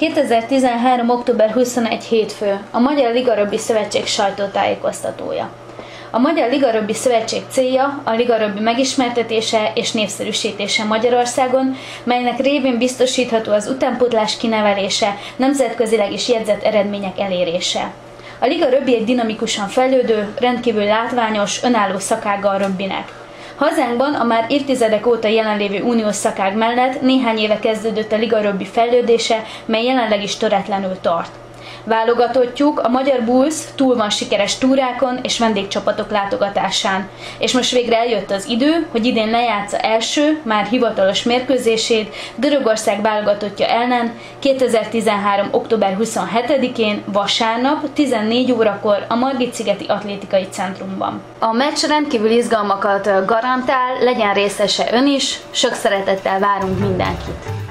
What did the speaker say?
2013. október 21. hétfő, a Magyar Liga Rögbi Szövetség sajtótájékoztatója. A Magyar Liga Rögbi Szövetség célja a liga rögbi megismertetése és népszerűsítése Magyarországon, melynek révén biztosítható az utánpótlás kinevelése, nemzetközileg is jegyzett eredmények elérése. A liga rögbi egy dinamikusan fejlődő, rendkívül látványos, önálló szakága a rögbinek. Hazánkban a már évtizedek óta jelenlévő uniós szakág mellett néhány éve kezdődött a liga rögbi fejlődése, mely jelenleg is töretlenül tart. Válogatottjuk, a Magyar Bulls túl van sikeres túrákon és vendégcsapatok látogatásán, és most végre eljött az idő, hogy idén lejátsza első, már hivatalos mérkőzését Görögország válogatottja ellen 2013. október 27-én vasárnap 14 órakor a Margit-szigeti Atlétikai Centrumban. A meccs rendkívül izgalmakat garantál, legyen részese ön is, sok szeretettel várunk mindenkit!